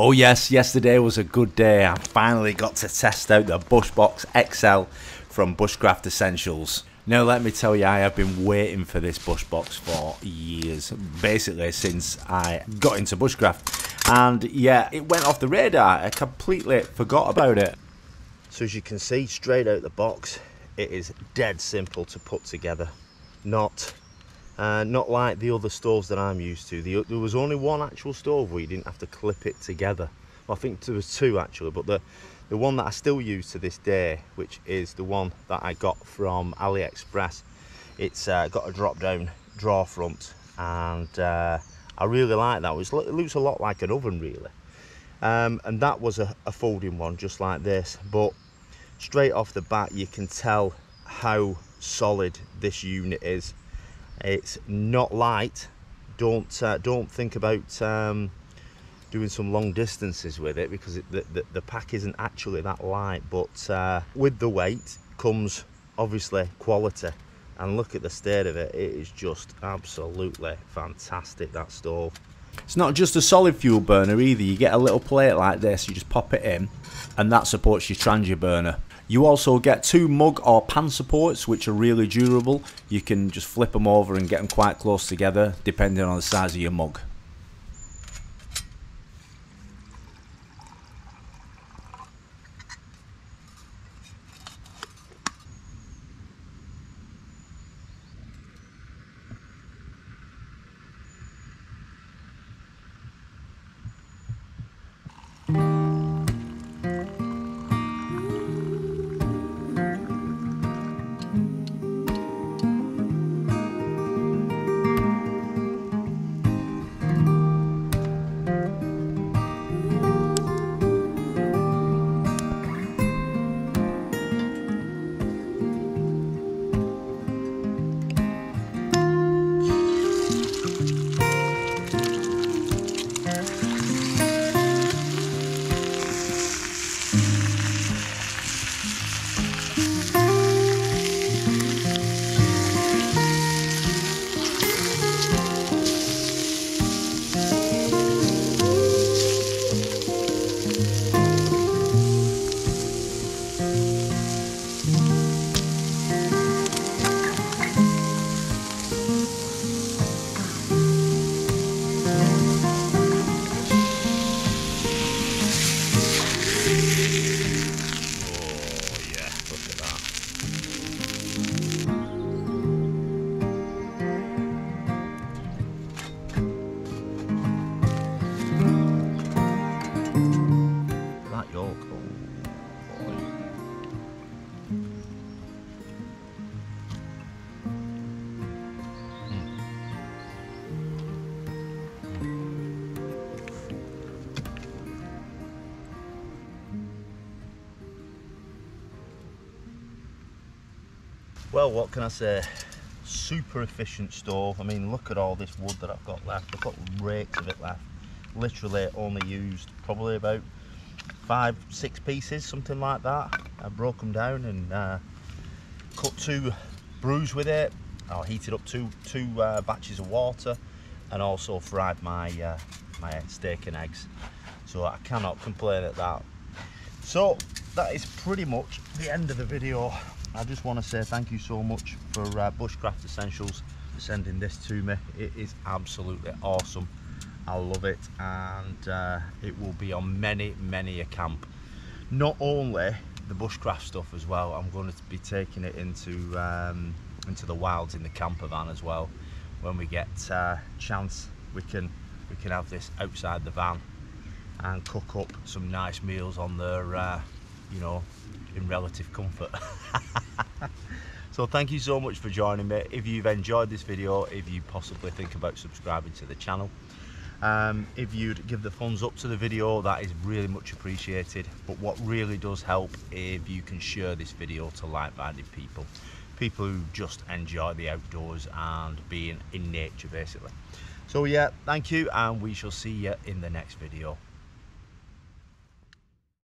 Oh yes, yesterday was a good day. I finally got to test out the Bushbox XL from Bushcraft Essentials. Now let me tell you, I have been waiting for this Bushbox for years, basically since I got into Bushcraft. And yeah, it went off the radar. I completely forgot about it. So as you can see, straight out the box, it is dead simple to put together. Not like the other stoves that I'm used to. There was only one actual stove where you didn't have to clip it together. Well, I think there was two actually, but the one that I still use to this day, which is the one that I got from AliExpress, it's got a drop down drawer front, and I really like that. It looks a lot like an oven really, and that was a folding one just like this, but straight off the bat you can tell how solid this unit is. It's not light. Don't think about doing some long distances with it, because the pack isn't actually that light, but with the weight comes obviously quality. And look at the state of it, it is just absolutely fantastic, that stove. It's not just a solid fuel burner either. You get a little plate like this, you just pop it in, and that supports your Trangia burner. You also get two mug or pan supports, which are really durable. You can just flip them over and get them quite close together, depending on the size of your mug. Well, what can I say? Super efficient stove. I mean, look at all this wood that I've got left. I've got rakes of it left. Literally only used probably about 5-6 pieces, something like that. I broke them down and cut two brews with it. I heated up two batches of water, and also fried my my steak and eggs. So I cannot complain at that. So that is pretty much the end of the video. I just want to say thank you so much for Bushcraft Essentials for sending this to me. It is absolutely awesome. I love it, and it will be on many a camp. Not only the bushcraft stuff as well, I'm going to be taking it into the wilds in the camper van as well. When we get chance, we can have this outside the van and cook up some nice meals on there, you know, in relative comfort. So thank you so much for joining me. If you've enjoyed this video, if you possibly think about subscribing to the channel, if you'd give the thumbs up to the video, that is really much appreciated. But what really does help, if you can share this video to like-minded people who just enjoy the outdoors and being in nature basically. So yeah, thank you, and we shall see you in the next video.